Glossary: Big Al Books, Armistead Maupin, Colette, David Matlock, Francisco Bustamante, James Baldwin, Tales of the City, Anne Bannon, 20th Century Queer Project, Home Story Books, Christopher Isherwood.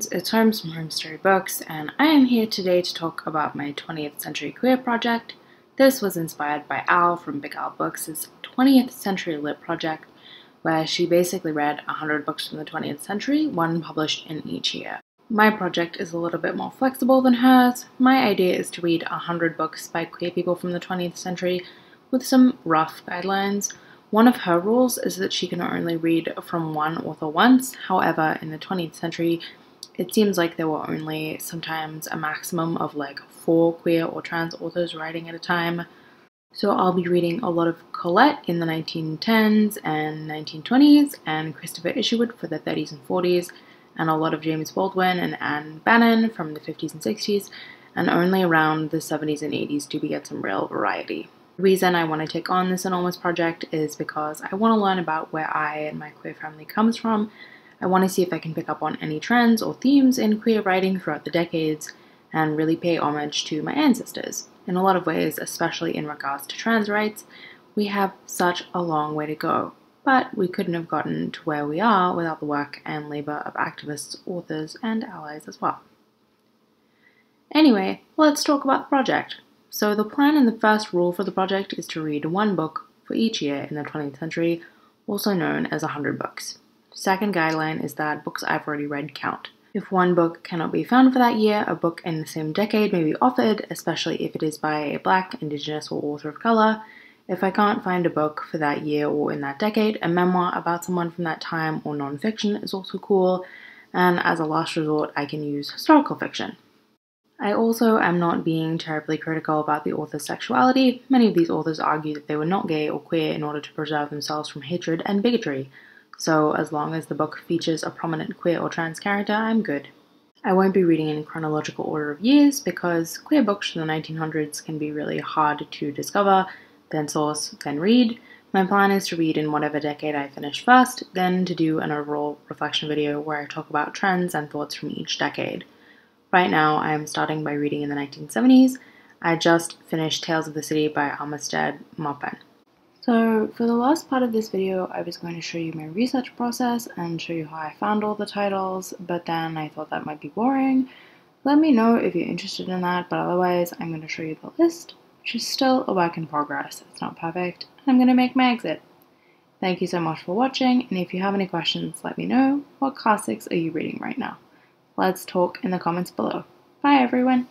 friends, it's Home from Home Story Books, and I am here today to talk about my 20th Century Queer Project. This was inspired by Al from Big Al Books' 20th Century Lit Project, where she basically read 100 books from the 20th century, one published in each year. My project is a little bit more flexible than hers. My idea is to read 100 books by queer people from the 20th century with some rough guidelines. One of her rules is that she can only read from one author once. However, in the 20th century, it seems like there were only sometimes a maximum of like 4 queer or trans authors writing at a time. So I'll be reading a lot of Colette in the 1910s and 1920s, and Christopher Isherwood for the 30s and 40s, and a lot of James Baldwin and Anne Bannon from the 50s and 60s, and only around the 70s and 80s do we get some real variety. The reason I want to take on this enormous project is because I want to learn about where I and my queer family comes from. I want to see if I can pick up on any trends or themes in queer writing throughout the decades and really pay homage to my ancestors. In a lot of ways, especially in regards to trans rights, we have such a long way to go, but we couldn't have gotten to where we are without the work and labor of activists, authors, and allies as well. Anyway, let's talk about the project. So the plan and the first rule for the project is to read one book for each year in the 20th century, also known as 100 books. Second guideline is that books I've already read count. If one book cannot be found for that year, a book in the same decade may be offered, especially if it is by a Black, Indigenous, or author of color. If I can't find a book for that year or in that decade, a memoir about someone from that time or non-fiction is also cool, and as a last resort, I can use historical fiction. I also am not being terribly critical about the author's sexuality. Many of these authors argue that they were not gay or queer in order to preserve themselves from hatred and bigotry. So as long as the book features a prominent queer or trans character, I'm good. I won't be reading in chronological order of years because queer books from the 1900s can be really hard to discover, then source, then read. My plan is to read in whatever decade I finish first, then to do an overall reflection video where I talk about trends and thoughts from each decade. Right now, I am starting by reading in the 1970s. I just finished Tales of the City by Armistead Maupin. So for the last part of this video, I was going to show you my research process and show you how I found all the titles, but then I thought that might be boring. Let me know if you're interested in that, but otherwise I'm going to show you the list, which is still a work in progress. It's not perfect, and I'm going to make my exit. Thank you so much for watching, and if you have any questions, let me know. What classics are you reading right now? Let's talk in the comments below. Bye everyone!